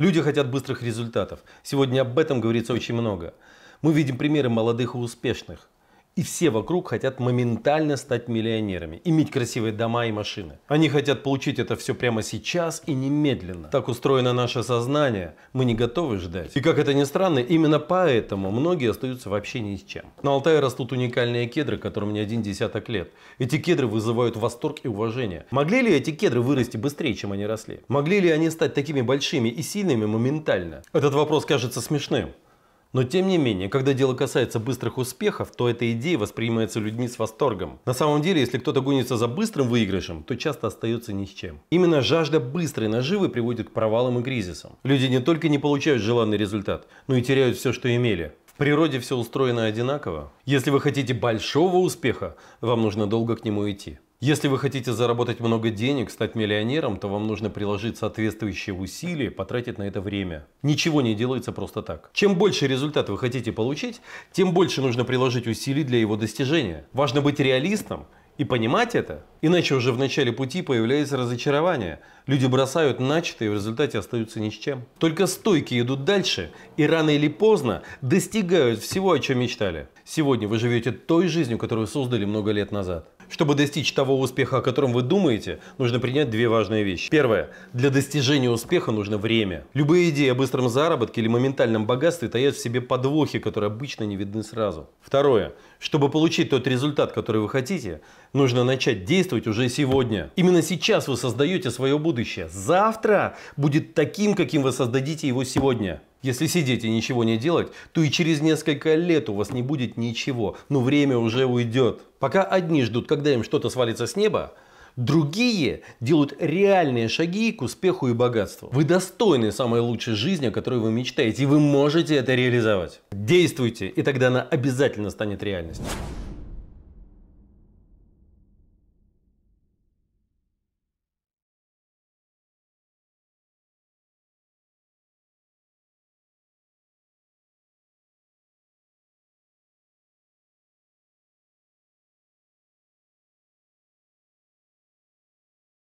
Люди хотят быстрых результатов. Сегодня об этом говорится очень много. Мы видим примеры молодых и успешных. И все вокруг хотят моментально стать миллионерами, иметь красивые дома и машины. Они хотят получить это все прямо сейчас и немедленно. Так устроено наше сознание, мы не готовы ждать. И как это ни странно, именно поэтому многие остаются вообще ни с чем. На Алтае растут уникальные кедры, которым не один десяток лет. Эти кедры вызывают восторг и уважение. Могли ли эти кедры вырасти быстрее, чем они росли? Могли ли они стать такими большими и сильными моментально? Этот вопрос кажется смешным. Но тем не менее, когда дело касается быстрых успехов, то эта идея воспринимается людьми с восторгом. На самом деле, если кто-то гонится за быстрым выигрышем, то часто остается ни с чем. Именно жажда быстрой наживы приводит к провалам и кризисам. Люди не только не получают желанный результат, но и теряют все, что имели. В природе все устроено одинаково. Если вы хотите большого успеха, вам нужно долго к нему идти. Если вы хотите заработать много денег, стать миллионером, то вам нужно приложить соответствующие усилия, потратить на это время. Ничего не делается просто так. Чем больше результат вы хотите получить, тем больше нужно приложить усилий для его достижения. Важно быть реалистом и понимать это, иначе уже в начале пути появляется разочарование. Люди бросают начатое и в результате остаются ни с чем. Только стойкие идут дальше и рано или поздно достигают всего, о чем мечтали. Сегодня вы живете той жизнью, которую создали много лет назад. Чтобы достичь того успеха, о котором вы думаете, нужно принять две важные вещи. Первое. Для достижения успеха нужно время. Любые идеи о быстром заработке или моментальном богатстве таят в себе подвохи, которые обычно не видны сразу. Второе. Чтобы получить тот результат, который вы хотите, нужно начать действовать уже сегодня. Именно сейчас вы создаете свое будущее. Завтра будет таким, каким вы создадите его сегодня. Если сидеть и ничего не делать, то и через несколько лет у вас не будет ничего, но время уже уйдет. Пока одни ждут, когда им что-то свалится с неба, другие делают реальные шаги к успеху и богатству. Вы достойны самой лучшей жизни, о которой вы мечтаете, и вы можете это реализовать. Действуйте, и тогда она обязательно станет реальностью.